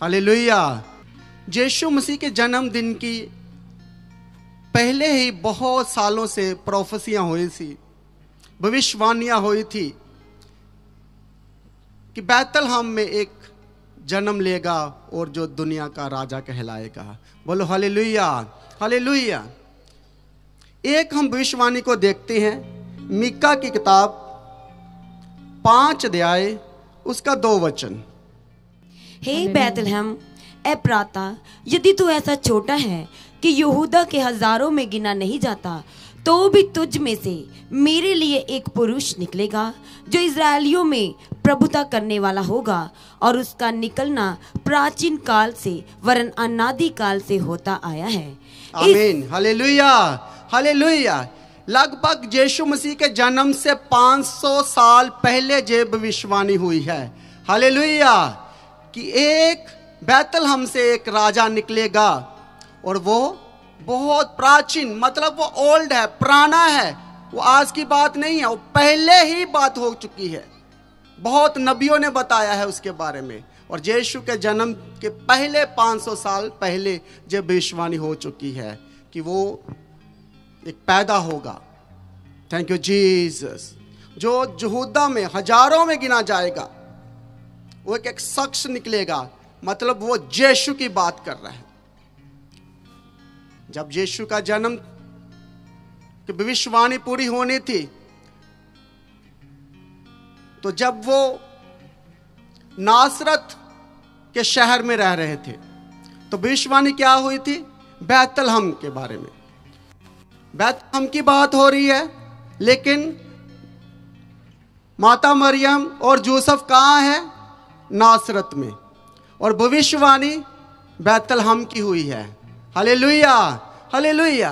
Hallelujah. यीशु मसीह के जन्मदिन की पहले ही बहुत सालों से प्रोफेसियां हुई थी, भविष्यवाणियां हुई थी कि बैतलहम में एक जन्म लेगा और जो दुनिया का राजा कहलाएगा। बोलो हालेलुया, हालेलुया। एक हम भविष्यवाणी को देखते हैं मीका की किताब 5 अध्याय उसका 2 वचन। हे बैतलहम एप्राता, यदि तू ऐसा छोटा है कि यहूदा के हजारों में गिना नहीं जाता, तो भी तुझ में से मेरे लिए एक पुरुष निकलेगा जो इजरायलियों में प्रभुता करने वाला होगा, और उसका निकलना प्राचीन काल से वरन अनादि काल से होता आया है। आमीन, हालेलुया, हालेलुया। लगभग यीशु मसीह के जन्म से 500 साल पहले ये भविष्यवाणी हुई है, हालेलुया, कि एक बैतलहम से एक राजा निकलेगा और वो बहुत प्राचीन, मतलब वो ओल्ड है, पुराना है, वो आज की बात नहीं है, वो पहले ही बात हो चुकी है। बहुत नबियों ने बताया है उसके बारे में, और यीशु के जन्म के पहले 500 साल पहले जब भविष्यवाणी हो चुकी है कि वो एक पैदा होगा। Thank you Jesus. जो यहूदा में हजारों में गिना जाएगा, वो एक शख्स निकलेगा, मतलब वो यीशु की बात कर रहा है। जब यीशु का जन्म की भविष्यवाणी पूरी होनी थी, तो जब वो नासरत के शहर में रह रहे थे, तो भविष्यवाणी क्या हुई थी? बैतलहम के बारे में। बैतलहम की बात हो रही है, लेकिन माता मरियम और यूसुफ कहाँ है? नासरत में। और भविष्यवाणी बैतलहम की हुई है। Hallelujah, hallelujah.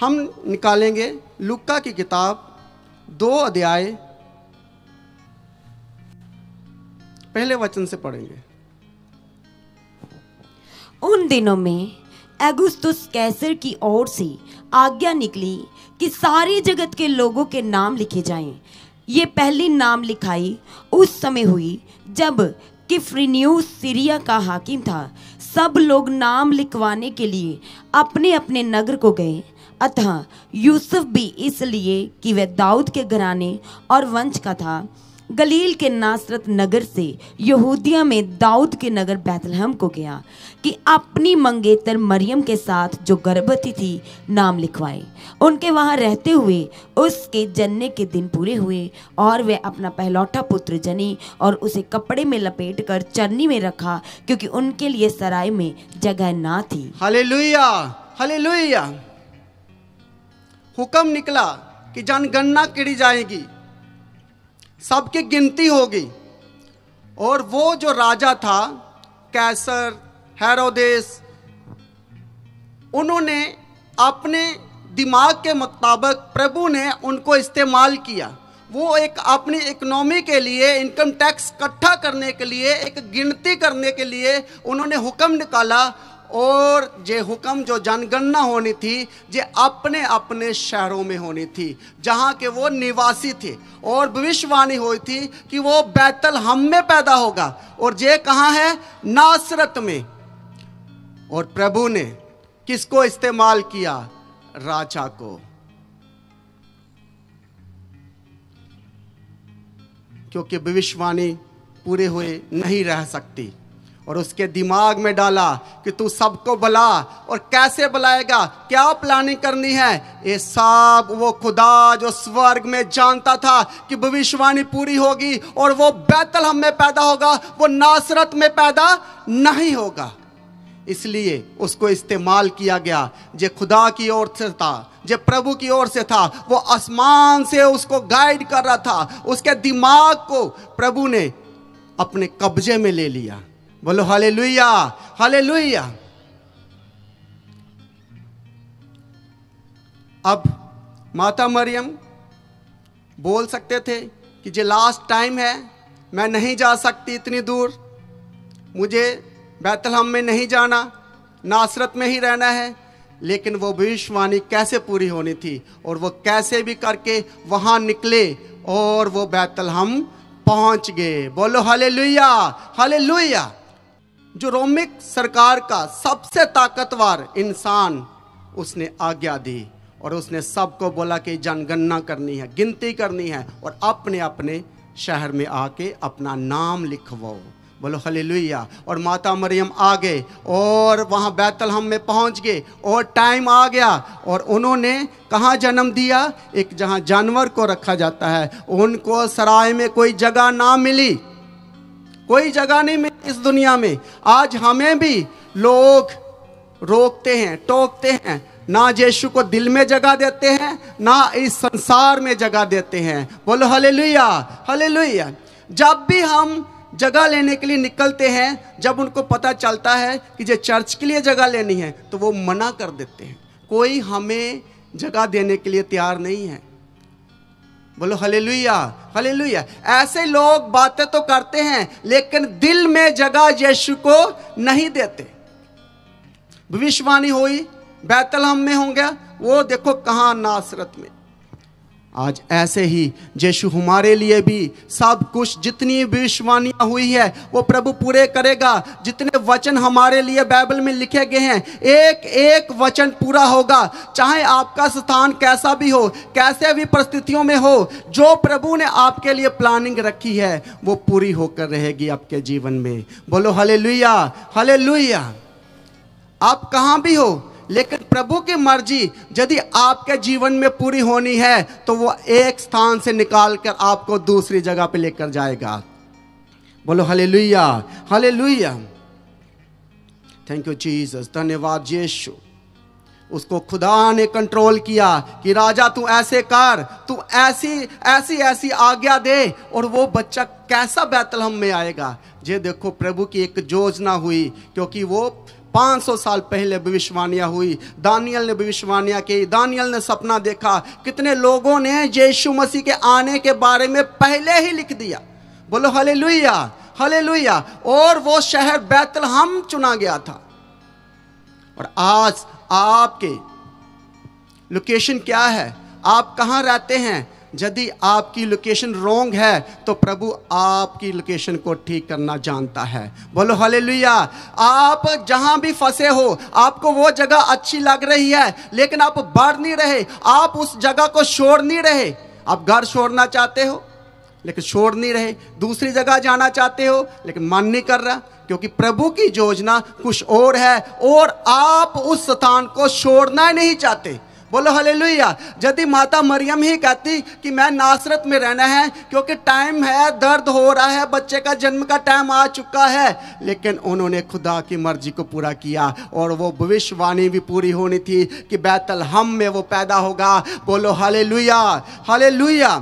हम निकालेंगे लुका की किताब 2 अध्याय पहले वचन से पढ़ेंगे। उन दिनों में अगुस्तुस कैसर की ओर से आज्ञा निकली कि सारे जगत के लोगों के नाम लिखे जाएं। ये पहली नाम लिखाई उस समय हुई जब किफ्रिनियुस सीरिया का हाकिम था। सब लोग नाम लिखवाने के लिए अपने अपने नगर को गए। अतः यूसुफ भी, इसलिए कि वह दाऊद के घराने और वंश का था, गलील के नासरत नगर से यहूदिया में दाऊद के नगर बैतलहम को गया कि अपनी मंगेतर मरियम के साथ जो गर्भवती थी नाम लिखवाए। उनके वहाँ रहते हुए उसके जन्ने के दिन पूरे हुए, और वह अपना पहलौठा पुत्र जनी और उसे कपड़े में लपेटकर चरनी में रखा, क्योंकि उनके लिए सराय में जगह ना थी। Hallelujah, hallelujah. हुक्म निकला कि जनगणना करी जाएगी, सबकी गिनती होगी, और वो जो राजा था कैसर, हेरोदेस, उन्होंने अपने दिमाग के मुताबिक प्रभु ने उनको इस्तेमाल किया। वो एक अपनी इकोनॉमी के लिए, इनकम टैक्स इकट्ठा करने के लिए, एक गिनती करने के लिए उन्होंने हुक्म निकाला, और ये हुक्म जो जनगणना होनी थी ये अपने अपने शहरों में होनी थी जहाँ के वो निवासी थे, और भविष्यवाणी हुई थी कि वो बैतलहम में पैदा होगा, और ये कहाँ है? नासरत में। और प्रभु ने किसको इस्तेमाल किया? राजा को। क्योंकि भविष्यवाणी पूरे हुए नहीं रह सकती, और उसके दिमाग में डाला कि तू सबको बुला, और कैसे बुलाएगा, क्या प्लानिंग करनी है, ये सब वो खुदा जो स्वर्ग में जानता था कि भविष्यवाणी पूरी होगी और वो बैतलहम में पैदा होगा, वो नासरत में पैदा नहीं होगा, इसलिए उसको इस्तेमाल किया गया। जो खुदा की ओर से था, जो प्रभु की ओर से था, वो आसमान से उसको गाइड कर रहा था। उसके दिमाग को प्रभु ने अपने कब्जे में ले लिया। बोलो हालेलुया, हालेलुया। अब माता मरियम बोल सकते थे कि ये लास्ट टाइम है, मैं नहीं जा सकती इतनी दूर, मुझे बैतलहम में नहीं जाना, नासरत में ही रहना है, लेकिन वो भविष्यवाणी कैसे पूरी होनी थी, और वो कैसे भी करके वहाँ निकले और वो बैतलहम पहुंच गए। बोलो हालेलुया, हालेलुया। जो रोमी सरकार का सबसे ताकतवर इंसान, उसने आज्ञा दी और उसने सबको बोला कि जनगणना करनी है, गिनती करनी है और अपने अपने शहर में आके अपना नाम लिखवाओ। बोलो हालेलुया। और माता मरियम आ गए और वहाँ बैतलहम में पहुँच गए और टाइम आ गया और उन्होंने कहाँ जन्म दिया? एक जहाँ जानवर को रखा जाता है। उनको सराय में कोई जगह ना मिली, कोई जगह नहीं मिली इस दुनिया में। आज हमें भी लोग रोकते हैं, टोकते हैं, ना यीशु को दिल में जगह देते हैं ना इस संसार में जगह देते हैं। बोलो हालेलुया, हालेलुया। जब भी हम जगह लेने के लिए निकलते हैं, जब उनको पता चलता है कि ये चर्च के लिए जगह लेनी है, तो वो मना कर देते हैं। कोई हमें जगह देने के लिए तैयार नहीं है। बोलो हालेलुया, हालेलुया। ऐसे लोग बातें तो करते हैं लेकिन दिल में जगह यीशु को नहीं देते। भविष्यवाणी हुई बैतलहम में होंगे, वो देखो कहाँ, नासरत में। आज ऐसे ही यीशु हमारे लिए भी सब कुछ, जितनी भविष्यवाणियाँ हुई है वो प्रभु पूरे करेगा। जितने वचन हमारे लिए बाइबल में लिखे गए हैं, एक एक वचन पूरा होगा। चाहे आपका स्थान कैसा भी हो, कैसे भी परिस्थितियों में हो, जो प्रभु ने आपके लिए प्लानिंग रखी है वो पूरी होकर रहेगी आपके जीवन में। बोलो हालेलुया, हालेलुया। आप कहाँ भी हो लेकिन प्रभु की मर्जी यदि आपके जीवन में पूरी होनी है तो वो एक स्थान से निकाल कर आपको दूसरी जगह पे लेकर जाएगा। बोलो hallelujah, hallelujah. Thank you Jesus, धन्यवाद यीशु। उसको खुदा ने कंट्रोल किया कि राजा तू ऐसे कर, तू ऐसी ऐसी ऐसी आज्ञा दे, और वो बच्चा कैसा बैतलहम में आएगा। ये देखो प्रभु की एक योजना हुई, क्योंकि वो 500 साल पहले भविष्यवाणियाँ हुई। दानियल ने भविष्यवाणियाँ की, दानियल ने सपना देखा। कितने लोगों ने यीशु मसीह के आने के बारे में पहले ही लिख दिया। बोलो हालेलुया, हालेलुया। और वो शहर बैतलहम चुना गया था। और आज आपके लोकेशन क्या है, आप कहाँ रहते हैं? यदि आपकी लोकेशन रॉन्ग है तो प्रभु आपकी लोकेशन को ठीक करना जानता है। बोलो हालेलुया। आप जहाँ भी फंसे हो, आपको वो जगह अच्छी लग रही है लेकिन आप बढ़ नहीं रहे, आप उस जगह को छोड़ नहीं रहे। आप घर छोड़ना चाहते हो लेकिन छोड़ नहीं रहे, दूसरी जगह जाना चाहते हो लेकिन मन नहीं कर रहा, क्योंकि प्रभु की योजना कुछ और है और आप उस स्थान को छोड़ना नहीं चाहते। बोलो हालेलुया। यदि माता मरियम ही कहती कि मैं नासरत में रहना है क्योंकि टाइम है, दर्द हो रहा है, बच्चे का जन्म का टाइम आ चुका है, लेकिन उन्होंने खुदा की मर्जी को पूरा किया और वो भविष्यवाणी भी पूरी होनी थी कि बैतलहम में वो पैदा होगा। बोलो hallelujah, hallelujah.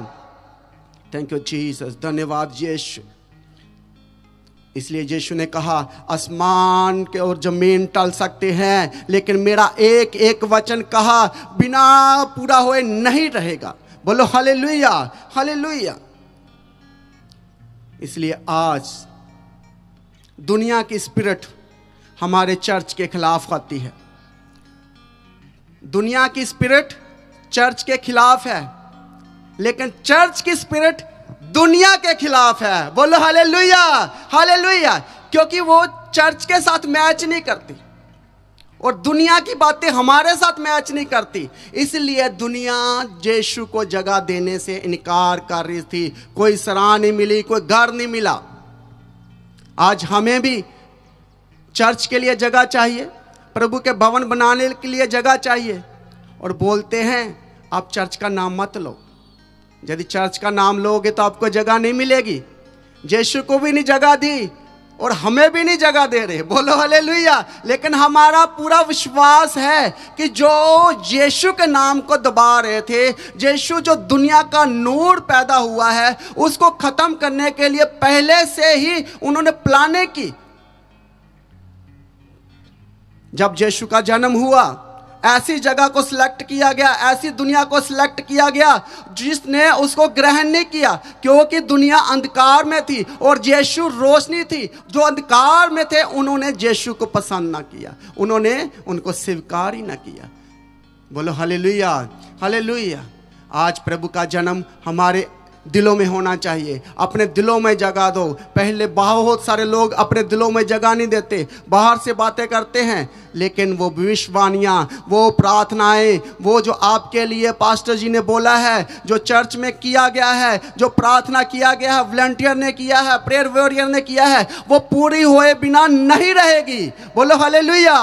Thank you Jesus, धन्यवाद यीशु। इसलिए यीशु ने कहा आसमान के और जमीन टल सकते हैं लेकिन मेरा एक एक वचन कहा बिना पूरा हुए नहीं रहेगा। बोलो हालेलुया, हालेलुया। इसलिए आज दुनिया की स्पिरिट हमारे चर्च के खिलाफ आती है। दुनिया की स्पिरिट चर्च के खिलाफ है लेकिन चर्च की स्पिरिट दुनिया के खिलाफ है। बोलो हालेलुया, हालेलुया। क्योंकि वो चर्च के साथ मैच नहीं करती और दुनिया की बातें हमारे साथ मैच नहीं करती, इसलिए दुनिया यीशु को जगह देने से इनकार कर रही थी। कोई सराय नहीं मिली, कोई घर नहीं मिला। आज हमें भी चर्च के लिए जगह चाहिए, प्रभु के भवन बनाने के लिए जगह चाहिए, और बोलते हैं आप चर्च का नाम मत लो। यदि चर्च का नाम लोगे तो आपको जगह नहीं मिलेगी। यीशु को भी नहीं जगह दी और हमें भी नहीं जगह दे रहे। बोलो हालेलुया। लेकिन हमारा पूरा विश्वास है कि जो यीशु के नाम को दबा रहे थे, यीशु जो दुनिया का नूर पैदा हुआ है उसको खत्म करने के लिए पहले से ही उन्होंने प्लानिंग की। जब यीशु का जन्म हुआ ऐसी जगह को सिलेक्ट किया गया, ऐसी दुनिया को सिलेक्ट किया गया जिसने उसको ग्रहण नहीं किया, क्योंकि दुनिया अंधकार में थी और यीशु रोशनी थी। जो अंधकार में थे उन्होंने यीशु को पसंद ना किया, उन्होंने उनको स्वीकार ही ना किया। बोलो हालेलुया, हालेलुया। आज प्रभु का जन्म हमारे दिलों में होना चाहिए। अपने दिलों में जगा दो। पहले बहुत सारे लोग अपने दिलों में जगा नहीं देते, बाहर से बातें करते हैं, लेकिन वो भविष्यवाणियाँ, वो प्रार्थनाएं, वो जो आपके लिए पास्टर जी ने बोला है, जो चर्च में किया गया है, जो प्रार्थना किया गया है, वॉलंटियर ने किया है, प्रेयर वॉरियर ने किया है, वो पूरी होए बिना नहीं रहेगी। बोलो हालेलुया।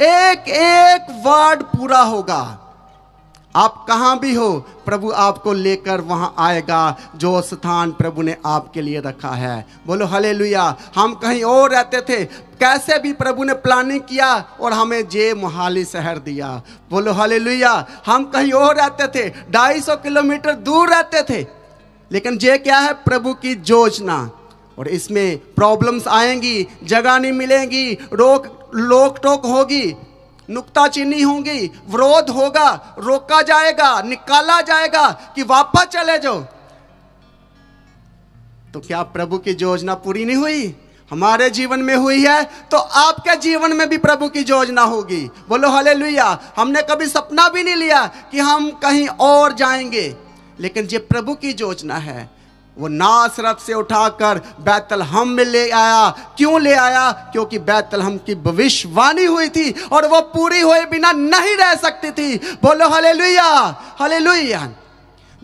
एक एक वर्ड पूरा होगा। आप कहाँ भी हो, प्रभु आपको लेकर वहाँ आएगा जो स्थान प्रभु ने आपके लिए रखा है। बोलो हालेलुया। हम कहीं और रहते थे, कैसे भी प्रभु ने प्लानिंग किया और हमें जे मोहाली शहर दिया। बोलो हालेलुया। हम कहीं और रहते थे, 250 किलोमीटर दूर रहते थे, लेकिन जे क्या है, प्रभु की योजना। और इसमें प्रॉब्लम्स आएंगी, जगह नहीं मिलेंगी, रोक टोक होगी, नुक्ताचीनी होंगी, विरोध होगा, रोका जाएगा, निकाला जाएगा कि वापस चले जाओ। तो क्या प्रभु की योजना पूरी नहीं हुई? हमारे जीवन में हुई है तो आपके जीवन में भी प्रभु की योजना होगी। बोलो हालेलुया। हमने कभी सपना भी नहीं लिया कि हम कहीं और जाएंगे, लेकिन ये प्रभु की योजना है। वो नासरत से उठाकर बैतलहम में ले आया। क्यों ले आया? क्योंकि बैतलहम की भविष्यवाणी हुई थी और वो पूरी हुए बिना नहीं रह सकती थी। बोलो हालेलुया, हालेलुया।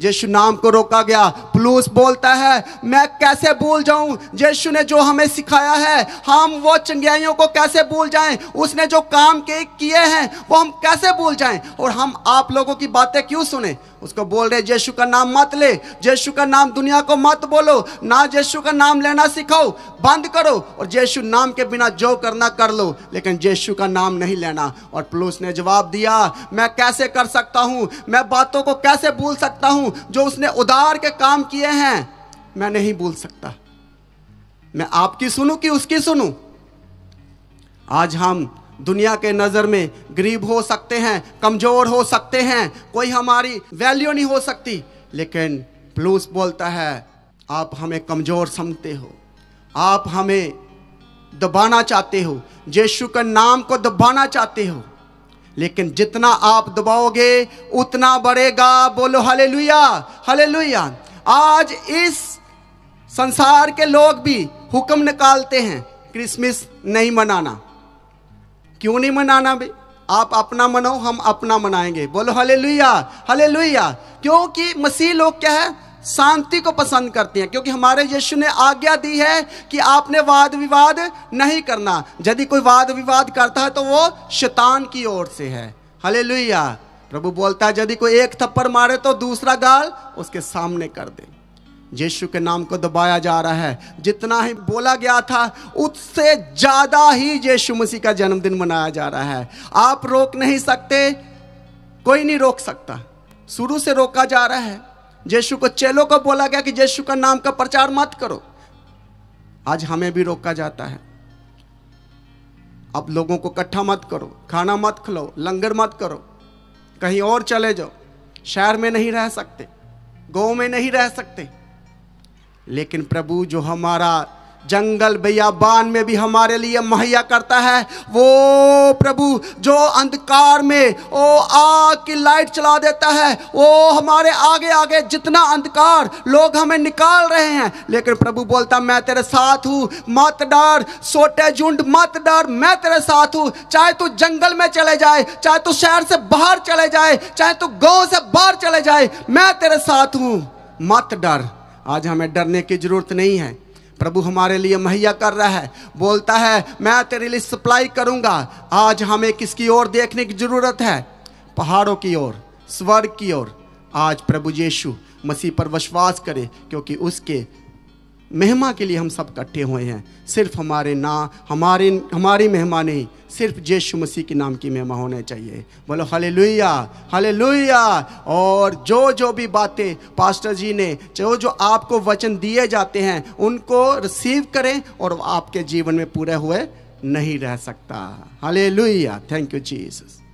यीशु नाम को रोका गया। पलूस बोलता है, मैं कैसे भूल जाऊं? यीशु ने जो हमें सिखाया है, हम वो चंगाइयों को कैसे भूल जाएं? उसने जो काम किए हैं वो हम कैसे भूल जाएं? और हम आप लोगों की बातें क्यों सुने? उसको बोल रहे, यीशु का नाम मत ले, यीशु का नाम दुनिया को मत बोलो ना, यीशु का नाम लेना सिखाओ, बंद करो और यीशु नाम के बिना जो करना कर लो, लेकिन यीशु का नाम नहीं लेना। और पलूस ने जवाब दिया, मैं कैसे कर सकता हूँ? मैं बातों को कैसे भूल सकता हूँ? जो उसने उधार के काम किए हैं मैं नहीं भूल सकता। मैं आपकी सुनूं कि उसकी सुनूं? आज हम दुनिया के नज़र में गरीब हो सकते हैं, कमज़ोर हो सकते हैं, कोई हमारी वैल्यू नहीं हो सकती, लेकिन पलूस बोलता है, आप हमें कमज़ोर समझते हो, आप हमें दबाना चाहते हो, यीशु के नाम को दबाना चाहते हो, लेकिन जितना आप दबाओगे उतना बढ़ेगा। बोलो हालेलुया, हालेलुया। आज इस संसार के लोग भी हुक्म निकालते हैं, क्रिसमस नहीं मनाना। क्यों नहीं मनाना भाई? आप अपना मनाओ, हम अपना मनाएंगे। बोलो हालेलुया, हालेलुया। क्योंकि मसीह लोग क्या है, शांति को पसंद करते हैं, क्योंकि हमारे यीशु ने आज्ञा दी है कि आपने वाद विवाद नहीं करना। यदि कोई वाद विवाद करता है तो वो शैतान की ओर से है। हालेलुया। प्रभु बोलता है, यदि कोई एक थप्पड़ मारे तो दूसरा गाल उसके सामने कर दे। यीशु के नाम को दबाया जा रहा है। जितना ही बोला गया था उससे ज़्यादा ही यीशु मसीह का जन्मदिन मनाया जा रहा है। आप रोक नहीं सकते, कोई नहीं रोक सकता, शुरू से रोका जा रहा है। यीशु को, चेलों को बोला गया कि यीशु का नाम का प्रचार मत करो। आज हमें भी रोका जाता है, अब लोगों को इकट्ठा मत करो, खाना मत खिलाओ, लंगर मत करो, कहीं और चले जाओ। शहर में नहीं रह सकते, गांव में नहीं रह सकते, लेकिन प्रभु जो हमारा जंगल बयाबान में भी हमारे लिए मुहैया करता है, वो प्रभु जो अंधकार में ओ आग की लाइट चला देता है, वो हमारे आगे आगे जितना अंधकार लोग हमें निकाल रहे हैं, लेकिन प्रभु बोलता, मैं तेरे साथ हूँ, मत डर, छोटे झुंड मत डर, मैं तेरे साथ हूँ। चाहे तू जंगल में चले जाए, चाहे तू शहर से बाहर चले जाए, चाहे तू गाँव से बाहर चले जाए, मैं तेरे साथ हूँ, मत डर। आज हमें डरने की ज़रूरत नहीं है, प्रभु हमारे लिए मुहैया कर रहा है। बोलता है, मैं तेरे लिए सप्लाई करूंगा। आज हमें किसकी ओर देखने की ज़रूरत है? पहाड़ों की ओर, स्वर्ग की ओर। आज प्रभु यीशु मसीह पर विश्वास करें, क्योंकि उसके महिमा के लिए हम सब इकट्ठे हुए हैं। सिर्फ हमारे ना हमारी महिमा नहीं, सिर्फ यीशु मसीह के नाम की महिमा होनी चाहिए। बोलो हालेलुया, हालेलुया। और जो भी बातें पास्टर जी ने, जो आपको वचन दिए जाते हैं, उनको रिसीव करें, और आपके जीवन में पूरे हुए नहीं रह सकता। Hallelujah, thank you Jesus.